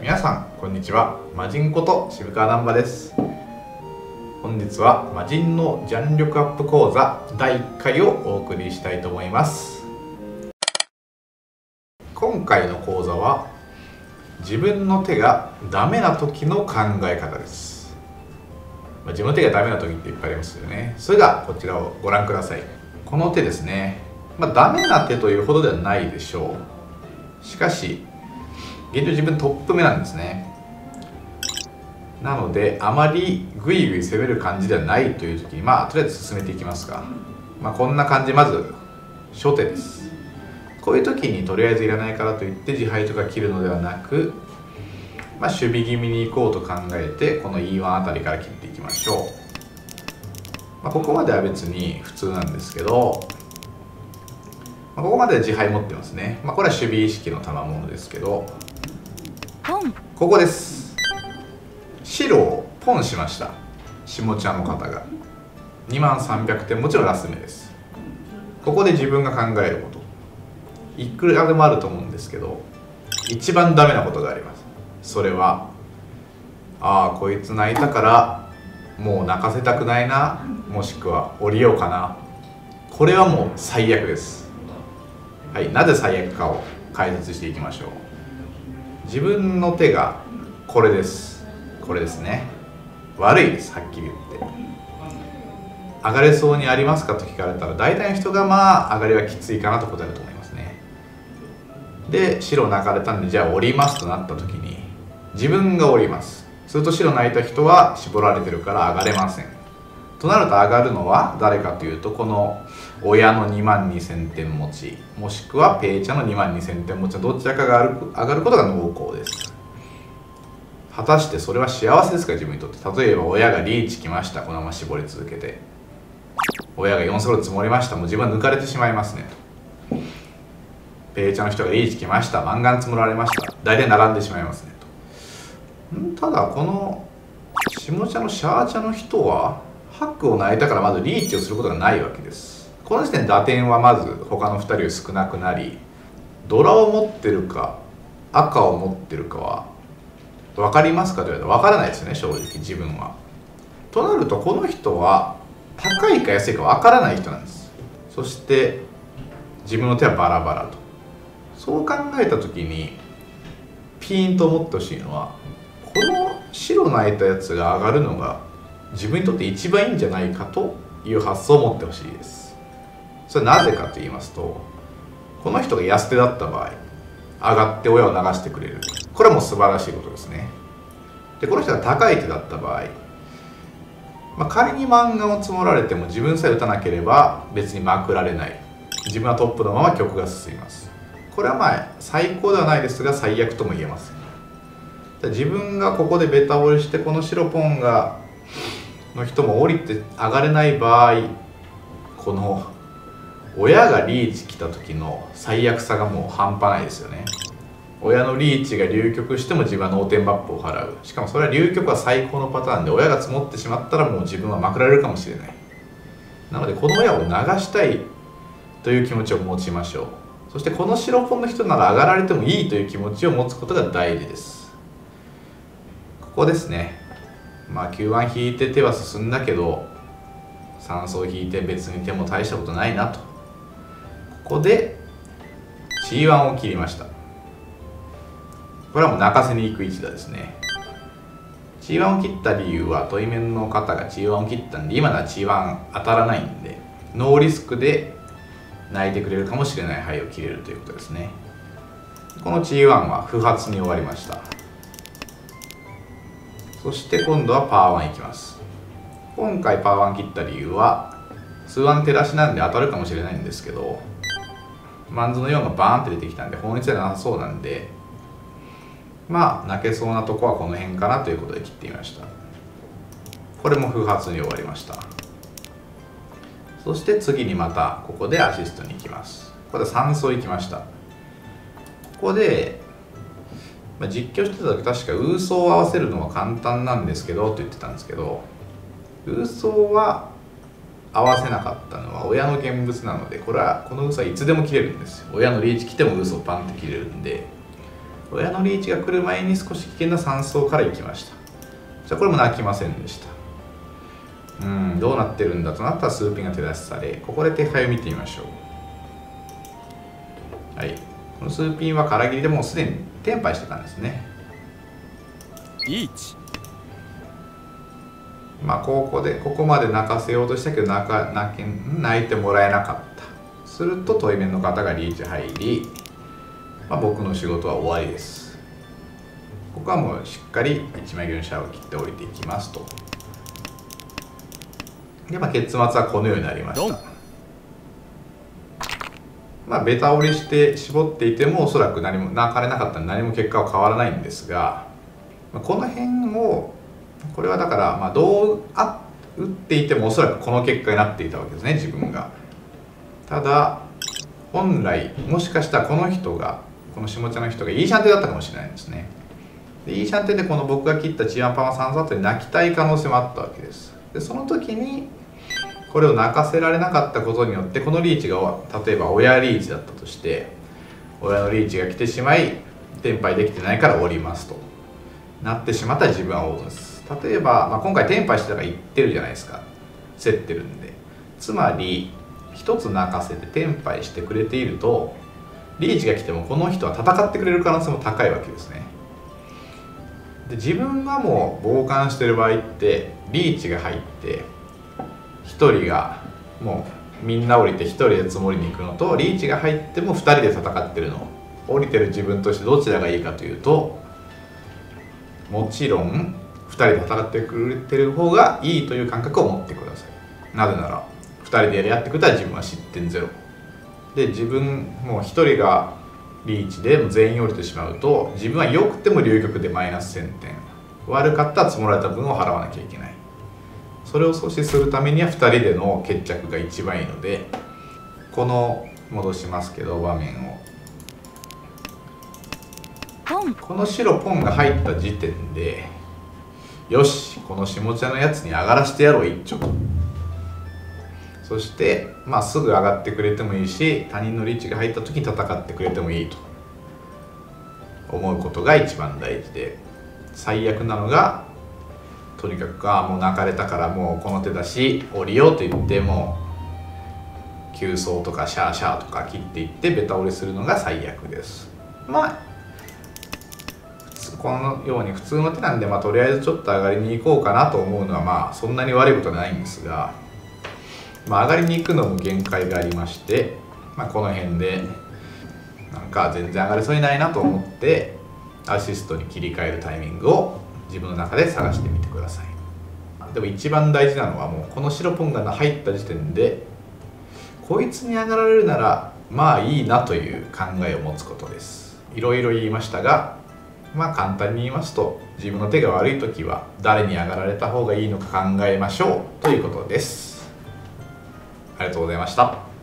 皆さんこんにちは、マジンこと渋川難波です。本日はマジンのジャン力アップ講座第1回をお送りしたいと思います。今回の講座は自分の手がダメな時の考え方です。自分の手がダメな時っていっぱいありますよね。それではこちらをご覧ください。この手ですね、ダメな手というほどではないでしょう。しかし現状自分トップ目なんですね。なのであまりグイグイ攻める感じではないという時にとりあえず進めていきますが、こんな感じ。まず初手です。こういう時にとりあえずいらないからといって自敗とか切るのではなく、守備気味に行こうと考えてこの E1 あたりから切っていきましょう。ここまでは別に普通なんですけど、ここまで自敗持ってますね。これは守備意識の賜物ですけど、ここです。白をポンしました。下茶の方が2万300点、もちろんラス目です。ここで自分が考えることいくらでもあると思うんですけど、一番ダメなことがあります。それはこいつ泣いたからもう泣かせたくないな、もしくは降りようかな。これはもう最悪です。なぜ最悪かを解説していきましょう。自分の手がこれです。これですね、悪いです。はっきり言って上がれそうにありますかと聞かれたら大体の人が上がりはきついかなと答えると思いますね。で白泣かれたんでじゃあ降りますとなった時に自分が降ります。すると白泣いた人は絞られてるから上がれませんとなると、上がるのは誰かというとこの親の2万2000点持ち、もしくはペイちゃんの2万2000点持ちのどちらかが上がることが濃厚です。果たしてそれは幸せですか、自分にとって。例えば親がリーチきました。このまま絞り続けて親が4ソロ積もりました。もう自分は抜かれてしまいますね。ペイちゃんの人がリーチきました。満貫積もられました。大体並んでしまいますねと。ただこの下茶のシャーチャの人はハックを泣いたからまずリーチをすることがないわけです。この時点で打点はまず他の2人より少なくなり、ドラを持ってるか赤を持ってるかは分かりますかと言われたら分からないですよね、正直自分は。となるとこの人は高いか安いか分からない人なんです。そして自分の手はバラバラと。そう考えた時にピーンと思ってほしいのは、この白泣いたやつが上がるのが自分にとって一番いいんじゃないかという発想を持ってほしいです。それはなぜかと言いますと、この人が安手だった場合上がって親を流してくれる、これはもう素晴らしいことですね。でこの人が高い手だった場合、仮に満貫を積もられても自分さえ打たなければ別にまくられない、自分はトップのまま曲が進みます。これは最高ではないですが最悪とも言えます。自分がここでベタ折りしてこの白ポンがの人も降りて上がれない場合、この親がリーチ来た時の最悪さがもう半端ないですよね。親のリーチが流局しても自分は脳天抜本を払う。しかもそれは流局は最高のパターンで、親が積もってしまったらもう自分はまくられるかもしれない。なのでこの親を流したいという気持ちを持ちましょう。そしてこの白ポンの人なら上がられてもいいという気持ちを持つことが大事です。ここですね。9番引いて手は進んだけど3層引いて別に手も大したことないなと。ここで C1 を切りました。これはもう泣かせに行く一打ですね。 C1 を切った理由は対面の方が C1 を切ったんで、今なら C1 当たらないんでノーリスクで泣いてくれるかもしれない牌を切れるということですね。この C1 は不発に終わりました。そして今度はパー1いきます。今回パー1切った理由は数案手出しなんで当たるかもしれないんですけど、マンズの4がバーンって出てきたんで本率でなさそうなんで、泣けそうなとこはこの辺かなということで切ってみました。これも不発に終わりました。そして次にまたここでアシストに行きます。ここで3層いきました。ここで実況してた時確か「ウーソーを合わせるのは簡単なんですけど」と言ってたんですけど、ウーソーは合わせなかったのは親の現物なので、このウーソーはいつでも切れるんですよ。親のリーチ来てもウーソーパンって切れるんで、親のリーチが来る前に少し危険な3走から行きました。じゃあこれも泣きませんでした。どうなってるんだとなったら数ピンが手出しされ、ここで手配を見てみましょう。はい、この数ピンは空切りでもうすでに転廃してたんですね。リーチ、まあここまで泣かせようとしたけど泣いてもらえなかった。すると対面の方がリーチ入り、まあ、僕の仕事は終わりです。ここはもうしっかり1枚切りのシャアを切って降りていきますと。で、まあ、結末はこのようになりました。まあベタ折りして絞っていてもおそらく何も泣かれなかったので何も結果は変わらないんですが、この辺をこれはだからまあ打っていてもおそらくこの結果になっていたわけですね、自分が。ただ本来もしかしたらこの人がこの下茶の人がいいシャンテンだったかもしれないんですね。でいいシャンテンでこの僕が切ったチーアンパンは3サットで泣きたい可能性もあったわけです。でその時にこれを泣かせられなかったことによってこのリーチが例えば親リーチだったとして、親のリーチが来てしまい転廃できてないから降りますとなってしまったら自分は王道です。例えば、まあ、今回転廃してたから言ってるじゃないですか、競ってるんで。つまり一つ泣かせて転廃してくれているとリーチが来てもこの人は戦ってくれる可能性も高いわけですね。で自分がもう傍観してる場合ってリーチが入って1人がもうみんな降りて1人で積もりに行くのとリーチが入っても2人で戦ってるの、降りてる自分としてどちらがいいかというと、もちろん2人で戦ってくれてる方がいいという感覚を持ってください。なぜなら2人でやってくれたら自分は失点ゼロで、自分もう1人がリーチで全員降りてしまうと自分は良くても流局でマイナス1000点、悪かったら積もられた分を払わなきゃいけない。それを阻止するためには2人での決着が一番いいので、この戻しますけど場面を、この白ポンが入った時点でよしこの下茶のやつに上がらしてやろう一丁。そして、まあ、すぐ上がってくれてもいいし他人のリーチが入った時に戦ってくれてもいいと思うことが一番大事で、最悪なのがとにかくもう泣かれたからもうこの手だし降りようと言っても急走とかシャーシャーとか切っていってベタ折りするのが最悪です。まあこのように普通の手なんで、まあ、とりあえずちょっと上がりに行こうかなと思うのはまあそんなに悪いことはないんですが、まあ、上がりに行くのも限界がありまして、まあ、この辺でなんか全然上がれそうにないなと思ってアシストに切り替えるタイミングを自分の中で探してみてください。でも一番大事なのはもうこの白ポンが入った時点でこいつに上がられるならまあいいなという考えを持つことです。いろいろ言いましたが、まあ簡単に言いますと自分の手が悪い時は誰に上がられた方がいいのか考えましょうということです。ありがとうございました。